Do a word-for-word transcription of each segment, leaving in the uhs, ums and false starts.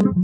Yeah!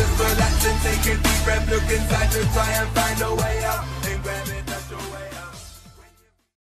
just relax and take a deep breath. Look inside to try and find a way out.